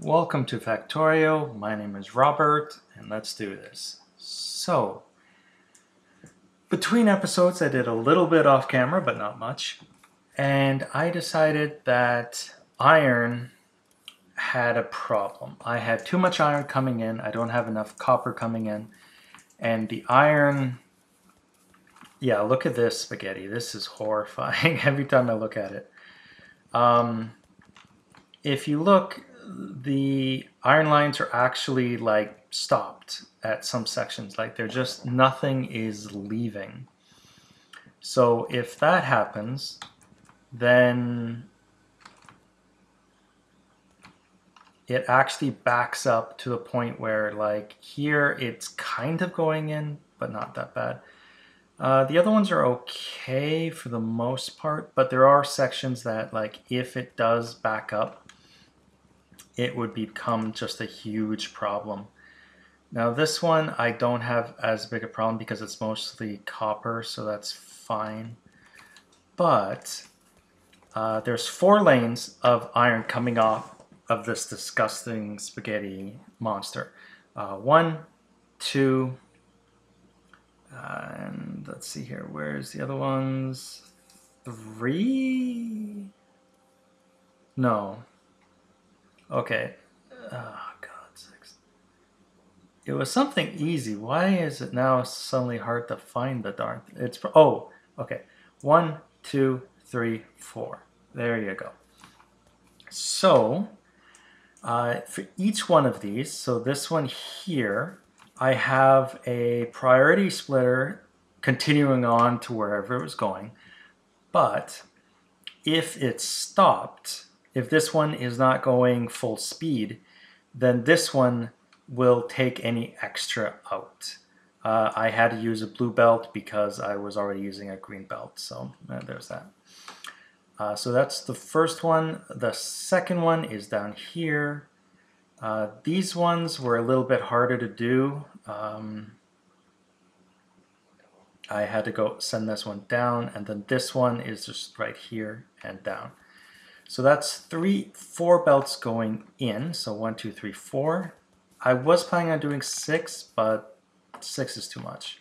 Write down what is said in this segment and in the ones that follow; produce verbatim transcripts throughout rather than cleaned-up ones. Welcome to Factorio. My name is Robert, and let's do this. So, between episodes I did a little bit off camera, but not much, and I decided that iron had a problem. I had too much iron coming in, I don't have enough copper coming in, and the iron, yeah, look at this spaghetti. This is horrifying every time I look at it. Um, if you look, the iron lines are actually like stopped at some sections, like they're just, nothing is leaving. So if that happens, then it actually backs up to the point where, like here, it's kind of going in, but not that bad. Uh, the other ones are okay for the most part, but there are sections that, like, if it does back up, it would become just a huge problem. Now this one I don't have as big a problem because it's mostly copper, so that's fine. But uh, there's four lanes of iron coming off of this disgusting spaghetti monster. Uh, one, two, Uh, and let's see here, where's the other ones? Three? No. Okay. Oh, God, six. It was something easy. Why is it now suddenly hard to find the darn thing? It's, oh, okay. One, two, three, four. There you go. So, uh, for each one of these, so this one here, I have a priority splitter continuing on to wherever it was going, but if it's stopped, if this one is not going full speed, then this one will take any extra out. Uh, I had to use a blue belt because I was already using a green belt, so uh, there's that. Uh, so that's the first one. The second one is down here. Uh, these ones were a little bit harder to do. Um, I had to go send this one down, and then this one is just right here and down. So that's three, four belts going in. So one, two, three, four. I was planning on doing six, but six is too much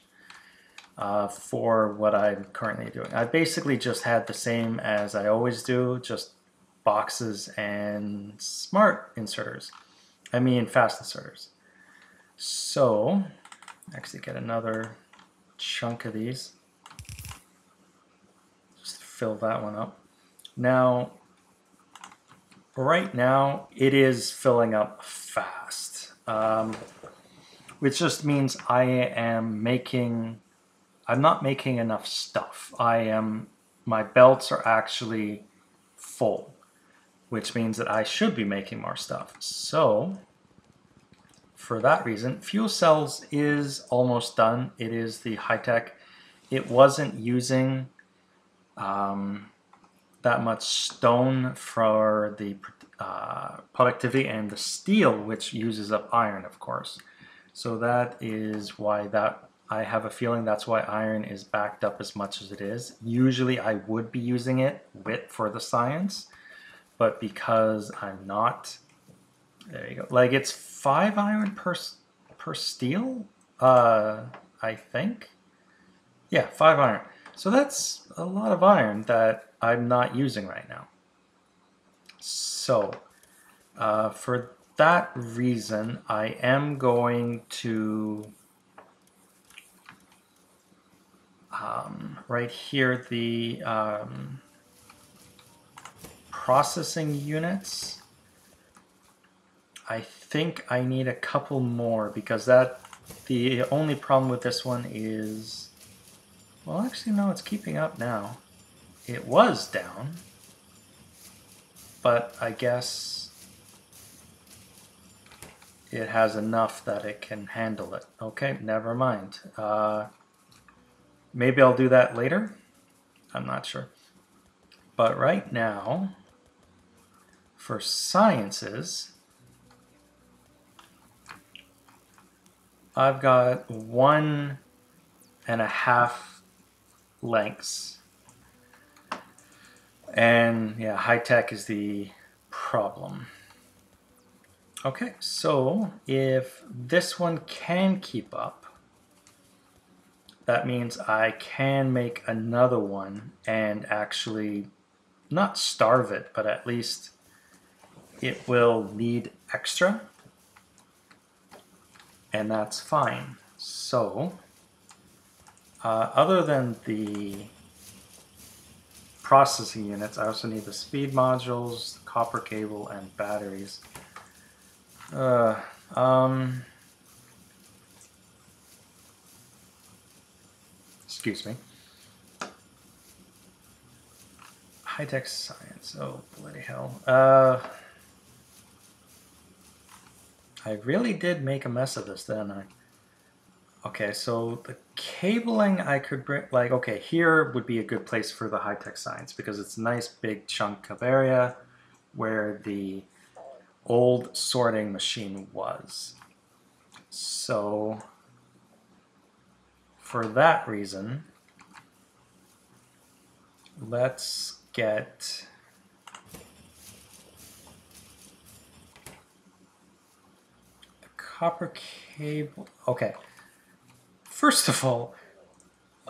uh, for what I'm currently doing. I basically just had the same as I always do, just boxes and smart inserters. I mean fast inserters. So, actually get another chunk of these. Just fill that one up. Now, right now, it is filling up fast. Um, which just means I am making, I'm not making enough stuff. I am, my belts are actually full, which means that I should be making more stuff. So, for that reason, fuel cells is almost done. It is the high-tech. It wasn't using um, that much stone for the uh, productivity and the steel, which uses up iron, of course. So that is why that, I have a feeling that's why iron is backed up as much as it is. Usually I would be using it with, for the science, but because I'm not, there you go. Like, it's five iron per per steel, uh, I think. Yeah, five iron. So that's a lot of iron that I'm not using right now. So, uh, for that reason, I am going to, um, right here, the, um, processing units. I think I need a couple more because that, the only problem with this one is, well, actually no, it's keeping up now. It was down, but I guess it has enough that it can handle it. Okay, never mind. Uh, maybe I'll do that later. I'm not sure. But right now, for sciences, I've got one and a half lengths. And yeah, high tech is the problem. Okay, so if this one can keep up, that means I can make another one and actually not starve it, but at least it will need extra, and that's fine. So uh, other than the processing units, I also need the speed modules, the copper cable, and batteries. Uh, um, excuse me. High-tech science. Oh, bloody hell. Uh, I really did make a mess of this, didn't I? Okay, so the cabling I could bring, like, okay, here would be a good place for the high-tech science because it's a nice big chunk of area where the old sorting machine was. So for that reason, let's get the copper cable. Okay, first of all,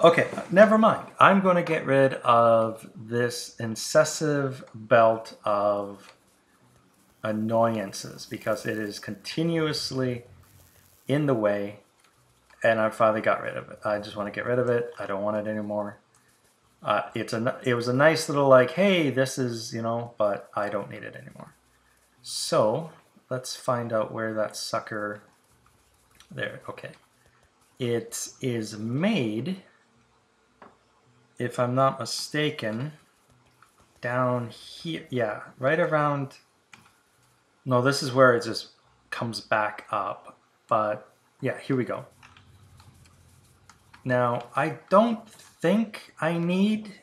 okay, never mind. I'm going to get rid of this incessive belt of annoyances because it is continuously in the way, and I finally got rid of it. I just want to get rid of it. I don't want it anymore. Uh, it's a it was a nice little, like, hey, this is, you know, but I don't need it anymore. So let's find out where that sucker there. Okay, it is made, if I'm not mistaken, down here. Yeah, right around. No, this is where it just comes back up, but yeah, here we go. Now, I don't think I need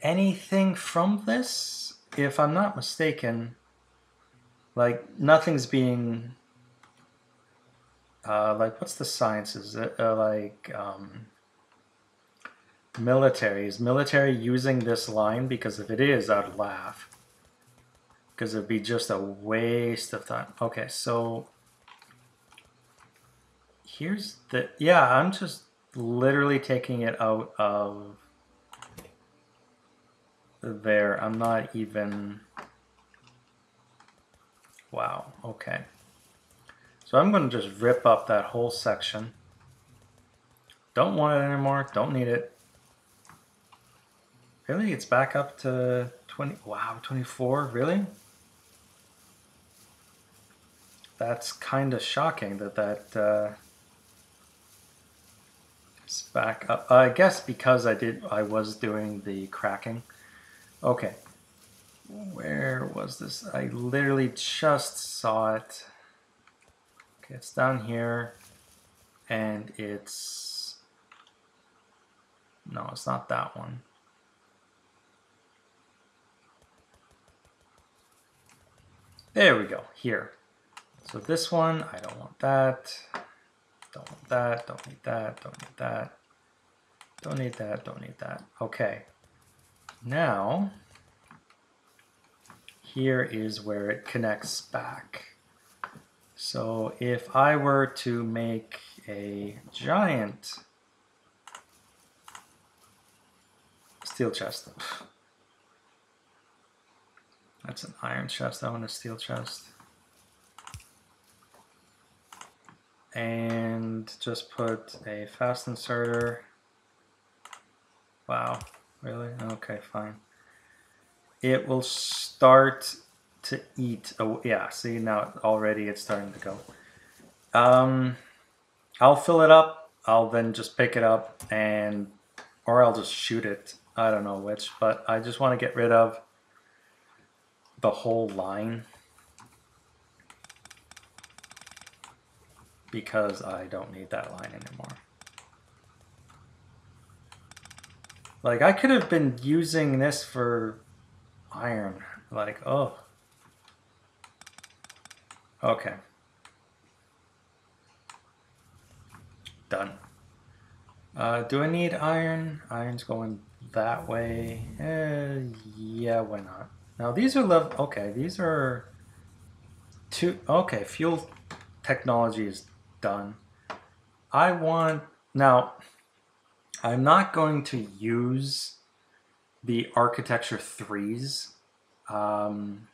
anything from this. If I'm not mistaken, like, nothing's being, uh, like, what's the sciences? Uh, like, um, military. Is military using this line? Because if it is, I'd laugh. Because it'd be just a waste of time. Okay, so here's the, yeah, I'm just literally taking it out of there. I'm not even, wow, okay. So I'm gonna just rip up that whole section. Don't want it anymore, don't need it. Really, it's back up to twenty, wow, twenty-four, really? That's kind of shocking that that uh, is back up. I guess because I did, I was doing the cracking. Okay, where was this? I literally just saw it. Okay, it's down here, and it's no, it's not that one. There we go. Here. So this one, I don't want that, don't want that, don't need that, don't need that, don't need that, don't need that. Okay, now here is where it connects back. So if I were to make a giant steel chest, that's an iron chest, I want a steel chest. And just put a fast inserter. Wow, really? Okay, fine. It will start to eat. Oh, yeah, see, now already it's starting to go. Um, I'll fill it up. I'll then just pick it up and, or I'll just shoot it. I don't know which, but I just want to get rid of the whole line, because I don't need that line anymore. Like, I could have been using this for iron. Like, oh. Okay. Done. Uh, do I need iron? Iron's going that way. Eh, yeah, why not? Now these are level, okay, these are Two, okay, fuel technology is done. I want, now, I'm not going to use the architecture threes um,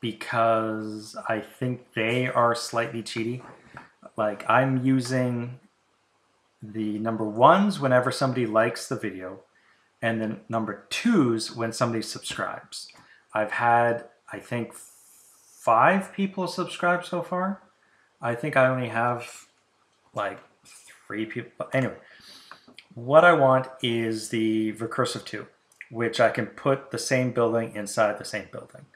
because I think they are slightly cheaty. Like, I'm using the number ones whenever somebody likes the video, and then number twos when somebody subscribes. I've had, I think, five people subscribe so far. I think I only have like three people. But anyway, what I want is the recursive two, which I can put the same building inside the same building.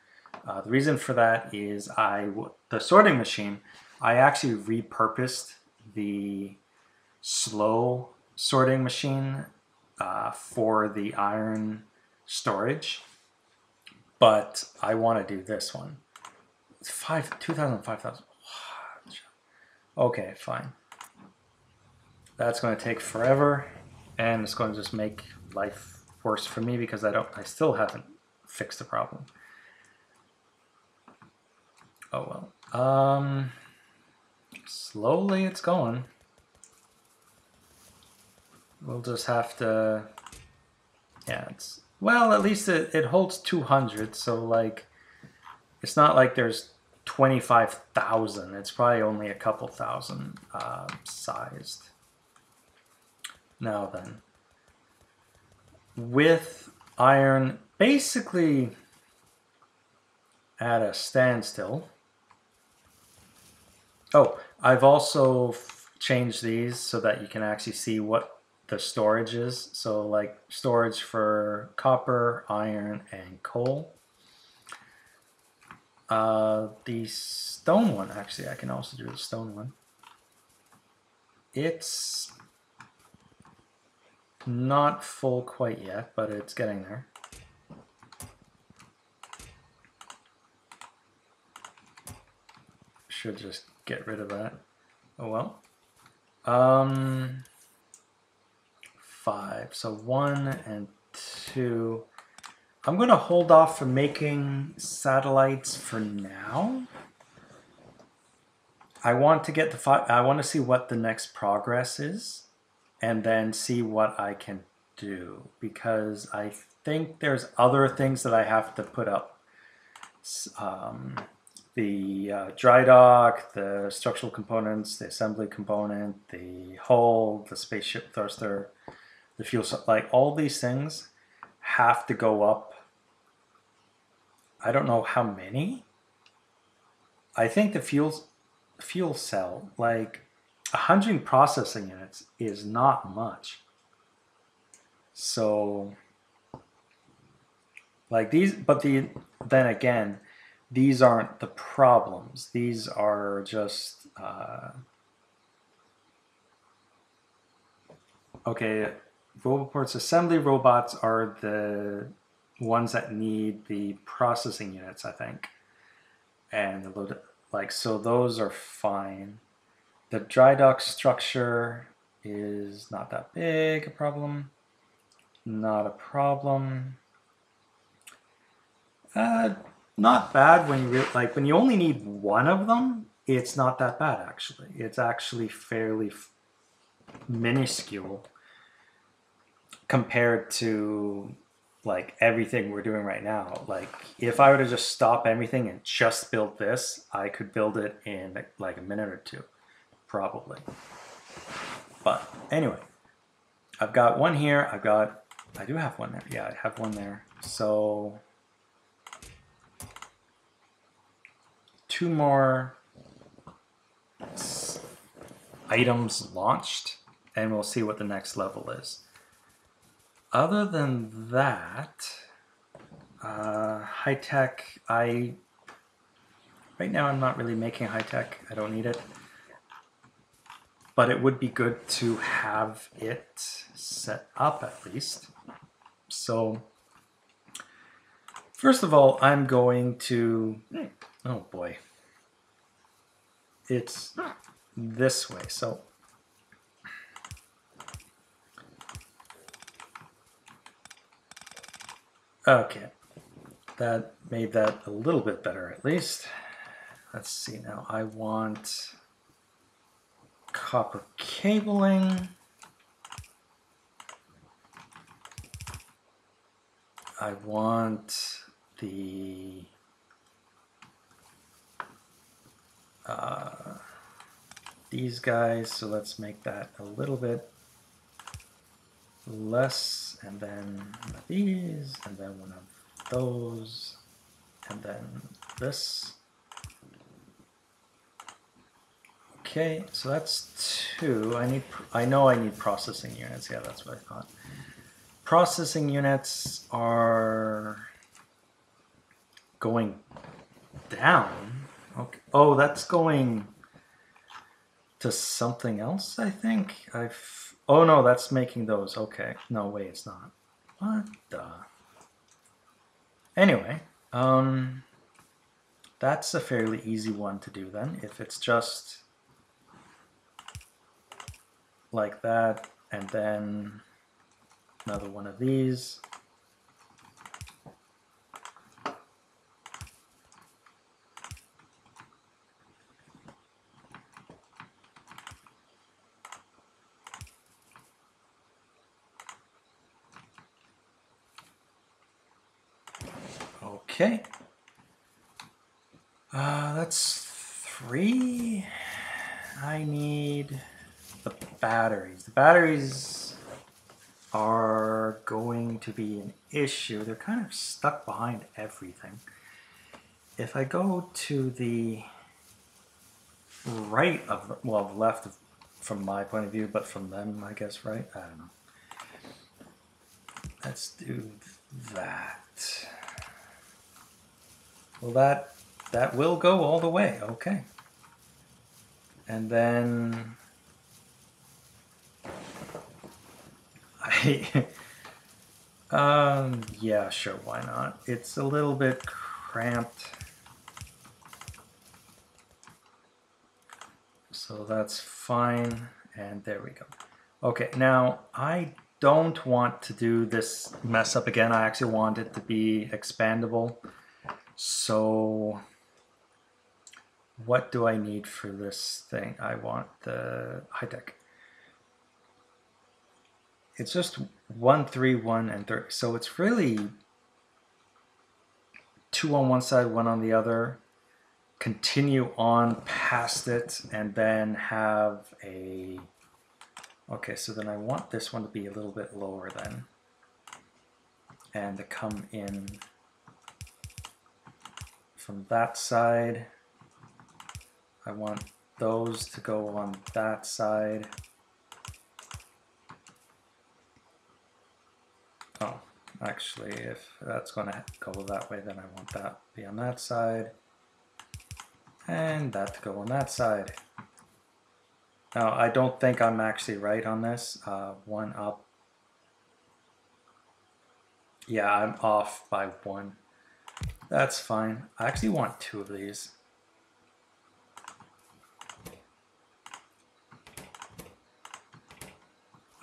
Uh, the reason for that is I w the sorting machine, I actually repurposed the slow sorting machine uh, for the iron storage, but I want to do this one. Five, two thousand, five thousand. Okay, fine. That's going to take forever, and it's going to just make life worse for me because I don't. I still haven't fixed the problem. Oh well. Um, slowly it's going. We'll just have to. Yeah, it's well. At least it it holds two hundred. So like, it's not like there's twenty-five thousand, it's probably only a couple thousand uh, sized. Now then, with iron basically at a standstill. Oh, I've also changed these so that you can actually see what the storage is. So like storage for copper, iron, and coal. Uh, the stone one, actually, I can also do the stone one. It's not full quite yet, but it's getting there. Should just get rid of that. Oh well. Um, five. So one and two. I'm going to hold off from making satellites for now. I want to get the fi I want to see what the next progress is and then see what I can do, because I think there's other things that I have to put up. Um, the uh, dry dock, the structural components, the assembly component, the hull, the spaceship thruster, the fuel cell, like all these things have to go up. I don't know how many. I think the fuel fuel cell, like a hundred processing units is not much. So like these, but the then again, these aren't the problems. These are just uh, okay. Roboport's assembly robots are the ones that need the processing units, I think, and the load, like, so those are fine. The dry dock structure is not that big a problem. Not a problem. Uh, not bad when you re like when you only need one of them. It's not that bad actually. It's actually fairly f minuscule compared to like everything we're doing right now. Like if I were to just stop everything and just build this, I could build it in like a minute or two, probably. But anyway, I've got one here. I've got, I do have one there. Yeah, I have one there. So two more items launched and we'll see what the next level is. Other than that, uh, high tech, I, right now I'm not really making high tech. I don't need it, but it would be good to have it set up at least. So first of all, I'm going to, oh boy, it's this way. So okay, that made that a little bit better at least. Let's see now, I want copper cabling. I want the uh, these guys, so let's make that a little bit less, and then one of these, and then one of those, and then this. Okay, so that's two. I need, I know I need processing units. Yeah, that's what I thought. Processing units are going down. Okay. Oh, that's going to something else, I think. I've. Oh no, that's making those. Okay. No, wait, it's not. What the? Anyway, um, that's a fairly easy one to do then. If it's just like that, and then another one of these. Okay. Uh, that's three. I need the batteries. The batteries are going to be an issue. They're kind of stuck behind everything. If I go to the right of, the, well, left of, from my point of view, but from them, I guess, right? I don't know. Let's do that. Well, that, that will go all the way. Okay. And then um, yeah, sure, why not? It's a little bit cramped. So that's fine. And there we go. Okay, now I don't want to do this mess up again. I actually want it to be expandable. So what do I need for this thing? I want the high tech. It's just one, three, one, and three. So it's really two on one side, one on the other. Continue on past it, and then have a... Okay, so then I want this one to be a little bit lower then. And to come in from that side. I want those to go on that side. Oh, actually, if that's going to go that way, then I want that to be on that side, and that to go on that side. Now, I don't think I'm actually right on this. Uh, one up. Yeah, I'm off by one. That's fine. I actually want two of these.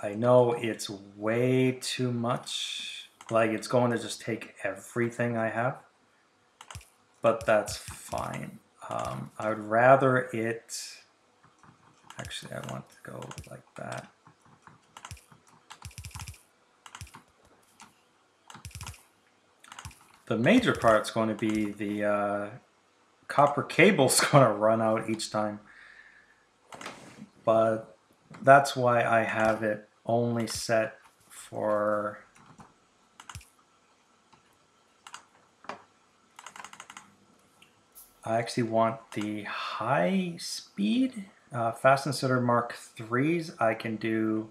I know it's way too much, like it's going to just take everything I have, but that's fine. Um, I would rather it, actually I want to go like that. The major part's going to be the uh, copper cable's going to run out each time, but that's why I have it only set for I actually want the high speed uh, fast and center mark threes. I can do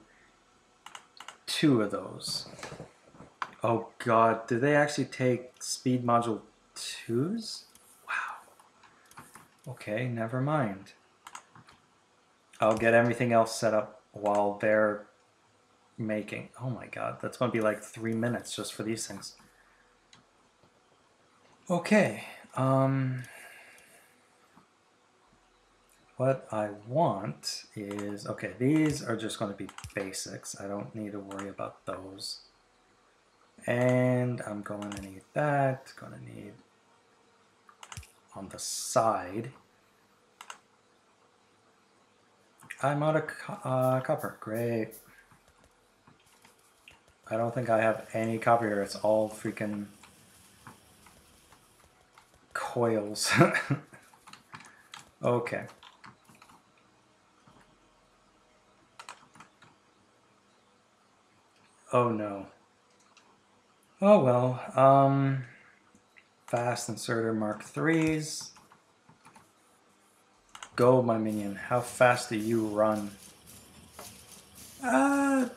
two of those. Oh god, do they actually take speed module twos? Wow. Okay, never mind. I'll get everything else set up while they're making. Oh my god, that's going to be like three minutes just for these things. Okay, um, what I want is, okay, these are just going to be basics. I don't need to worry about those. And I'm going to need that, going to need on the side. I'm out of uh, copper. Great. I don't think I have any copper here. It's all freaking coils. Okay. Oh no. Oh well. Um, fast inserter Mark threes. Go, my minion. How fast do you run? Uh,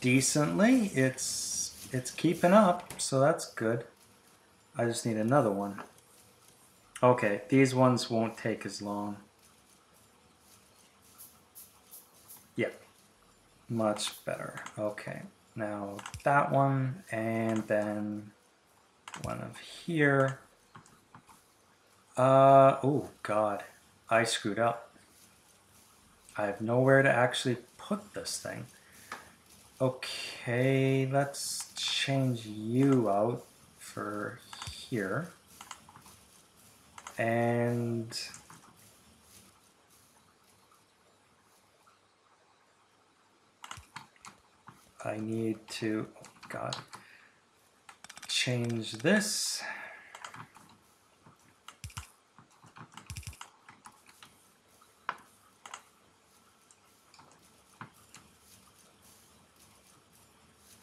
decently. It's it's keeping up, so that's good. I just need another one. Okay, these ones won't take as long. Yep. Much better. Okay. Now that one, and then one of here. Uh, oh God. I screwed up. I have nowhere to actually put this thing. Okay, let's change you out for here. And I need to, oh God, change this.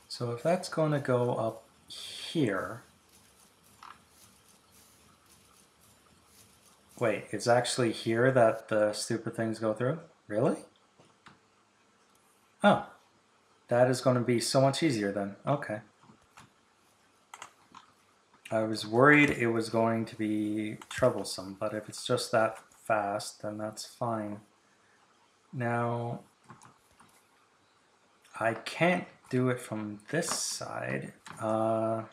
So if that's going to go up here, wait, it's actually here that the stupid things go through? Really? Oh, that is going to be so much easier then. Okay. I was worried it was going to be troublesome, but if it's just that fast, then that's fine. Now, I can't do it from this side. Uh,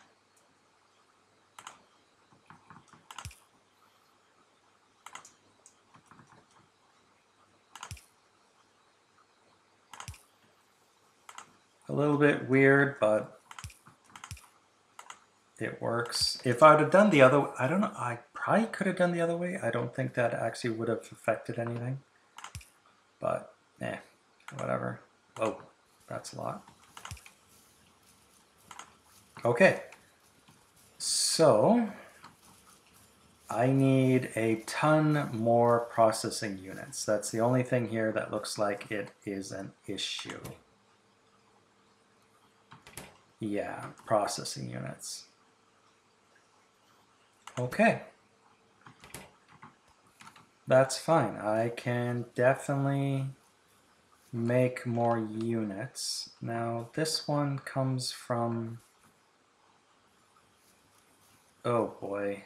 a little bit weird, but it works. If I'd have done the other, I don't know, I probably could have done the other way. I don't think that actually would have affected anything, but eh, whatever. Oh, that's a lot. Okay, so I need a ton more processing units. That's the only thing here that looks like it is an issue. Yeah, processing units. Okay, that's fine. I can definitely make more units. Now this one comes from... Oh boy.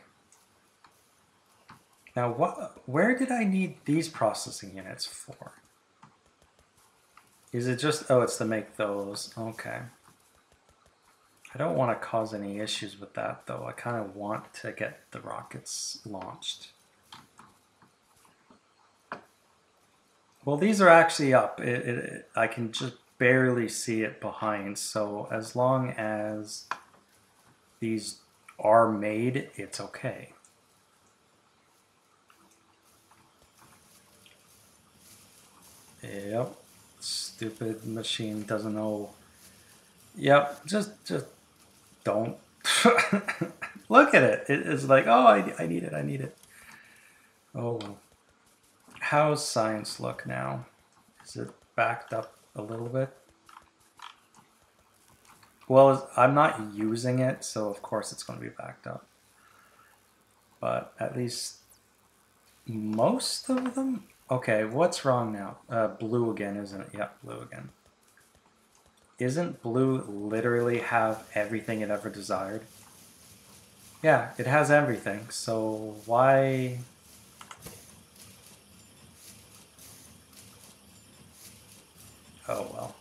Now what, where did I need these processing units for? Is it just, oh, it's to make those. Okay. I don't want to cause any issues with that though. I kind of want to get the rockets launched. Well, these are actually up. It, it, it, I can just barely see it behind. So as long as these are made, it's okay. Yep, stupid machine doesn't know. Yep, just just don't. Look at it. It is like, oh, I, I need it, I need it. Oh, how's science look now? Is it backed up a little bit? Well, I'm not using it, so of course it's going to be backed up. But at least most of them? Okay, what's wrong now? Uh, blue again, isn't it? Yep, blue again. Isn't blue literally have everything it ever desired? Yeah, it has everything, so why... Oh well.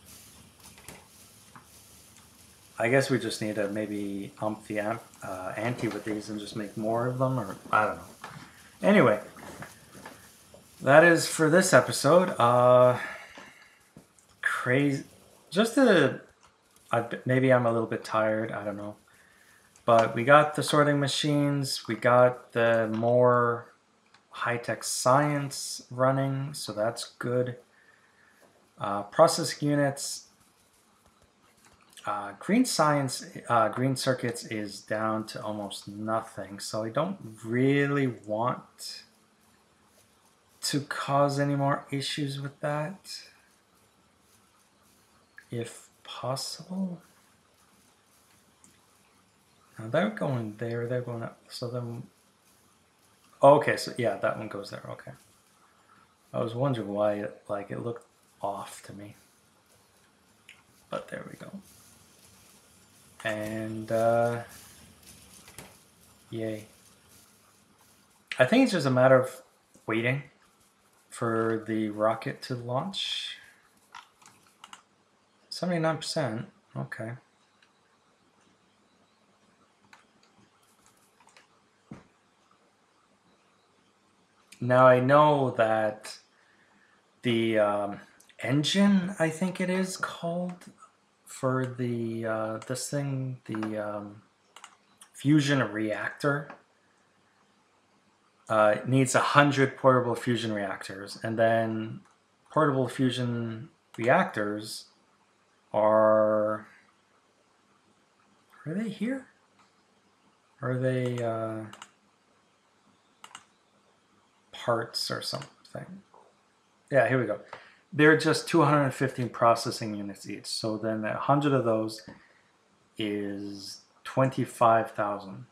I guess we just need to maybe ump the amp, uh, ante with these and just make more of them, or I don't know. Anyway, that is for this episode. Uh, crazy. Just a, I, maybe I'm a little bit tired, I don't know. But we got the sorting machines, we got the more high-tech science running, so that's good. Uh, processing units, uh, green science, uh, green circuits is down to almost nothing, so I don't really want to cause any more issues with that, if possible. Now they're going there, they're going up, so then, oh, okay, so yeah, that one goes there, okay. I was wondering why it, like, it looked off to me, but there we go. And uh, yay. I think it's just a matter of waiting for the rocket to launch. seventy-nine percent, okay. Now I know that the um, engine, I think it is called, for the uh, this thing, the um, fusion reactor, uh, it needs a hundred portable fusion reactors, and then portable fusion reactors are are they here? Are they? Uh, parts or something. Yeah, here we go. They're just two hundred fifteen processing units each. So then one hundred of those is twenty-five thousand.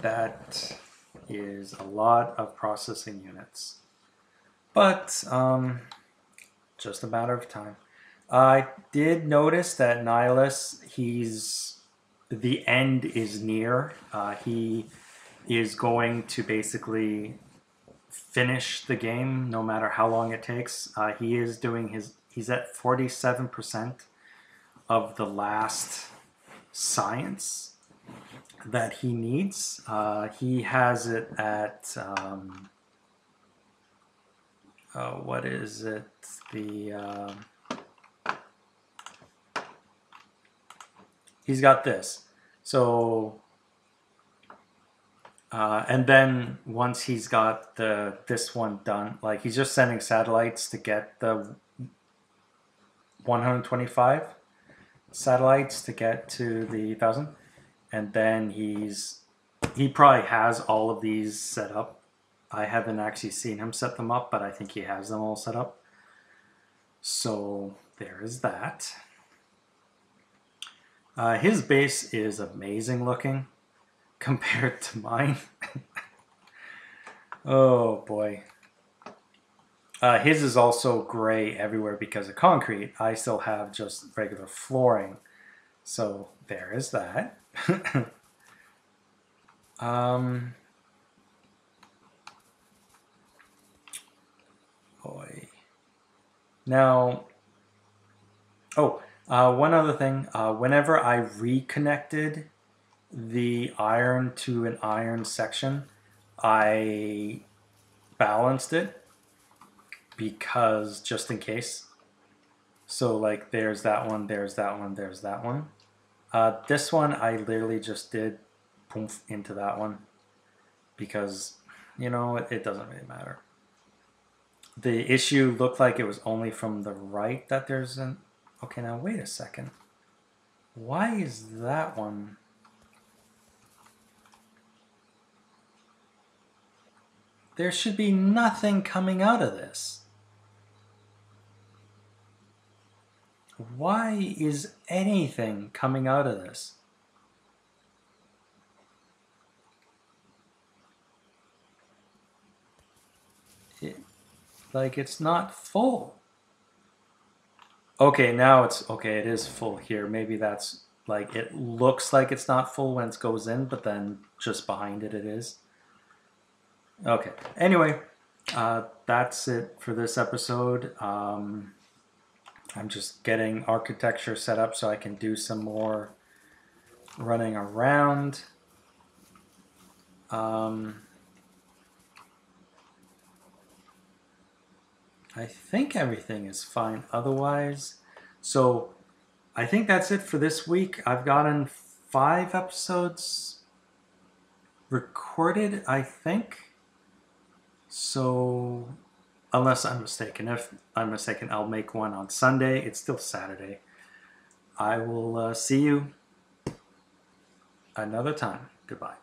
That is a lot of processing units. But um, just a matter of time. I did notice that Nihilus, he's the end is near. Uh, he is going to basically finish the game no matter how long it takes. Uh, he is doing his, he's at forty-seven percent of the last science that he needs. Uh, he has it at, um, uh, what is it? The, uh, he's got this. So, uh, and then once he's got the this one done, like he's just sending satellites to get the one hundred twenty-five satellites to get to the one thousand, and then he's he probably has all of these set up. I haven't actually seen him set them up, but I think he has them all set up. So there is that. Uh, his base is amazing looking compared to mine. Oh boy. Uh, his is also gray everywhere because of concrete. I still have just regular flooring. So there is that. um, boy. Now, oh. Uh, one other thing, uh, whenever I reconnected the iron to an iron section, I balanced it because just in case. So like there's that one, there's that one, there's that one. Uh, this one I literally just did poof into that one because, you know, it, it doesn't really matter. The issue looked like it was only from the right that there's an... Okay, now wait a second. Why is that one? There should be nothing coming out of this. Why is anything coming out of this? It, like it's not full. Okay, now it's, okay, it is full here. Maybe that's, like, it looks like it's not full when it goes in, but then just behind it, it is. Okay, anyway, uh, that's it for this episode. Um, I'm just getting architecture set up so I can do some more running around. Um, I think everything is fine otherwise. So I think that's it for this week. I've gotten five episodes recorded, I think. So, unless I'm mistaken, if I'm mistaken, I'll make one on Sunday. It's still Saturday. I will uh, see you another time. Goodbye.